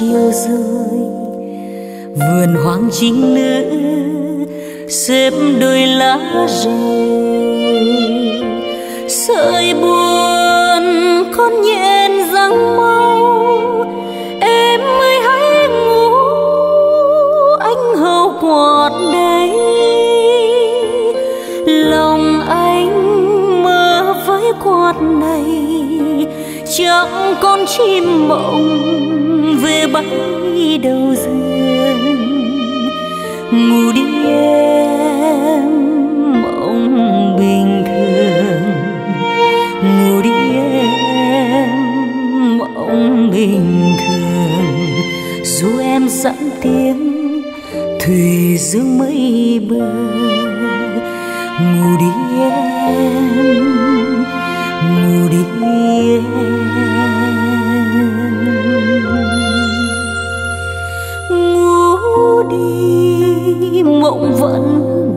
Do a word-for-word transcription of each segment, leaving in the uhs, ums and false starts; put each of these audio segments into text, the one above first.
chiều rồi vườn hoang chính nữ xếp đôi lá rơi sợi buồn con nhện răng mau em ơi hãy ngủ anh hầu quạt đây lòng anh mơ với quạt này chẳng con chim mộng về bay đầu dương ngủ đi em mộng bình thường ngủ đi em mộng bình thường dù em sẵn tiếng thủy giữa mây bờ ngủ đi em ngủ đi em mộng vẫn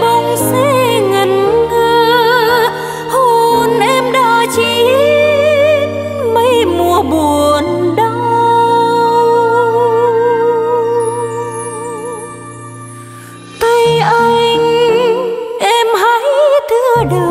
bóng xế ngẩn ngơ hồn em đã chín mấy mùa buồn đau tay anh em hãy đưa đầu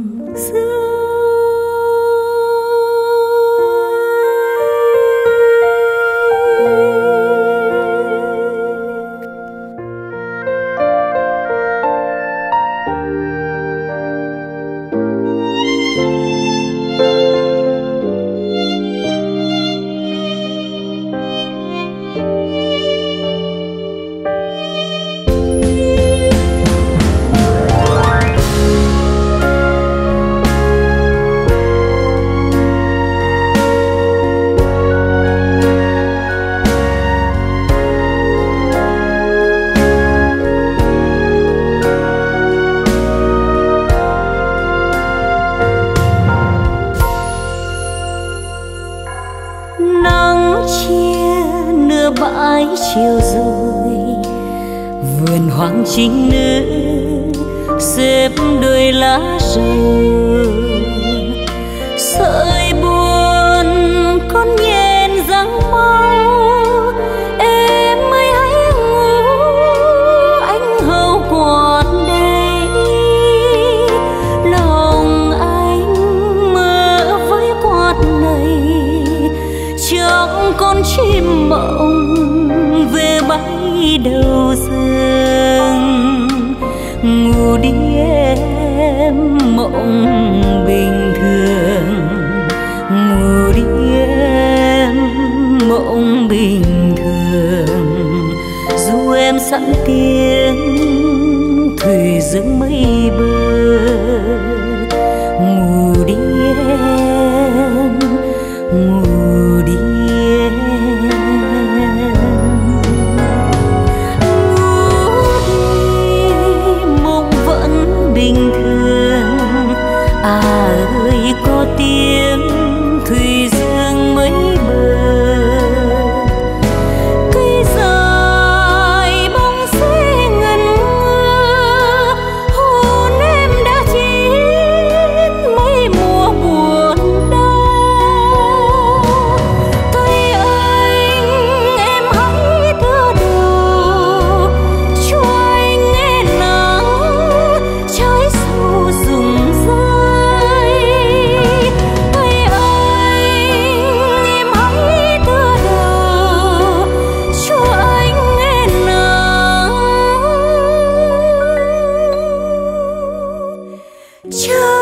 chưa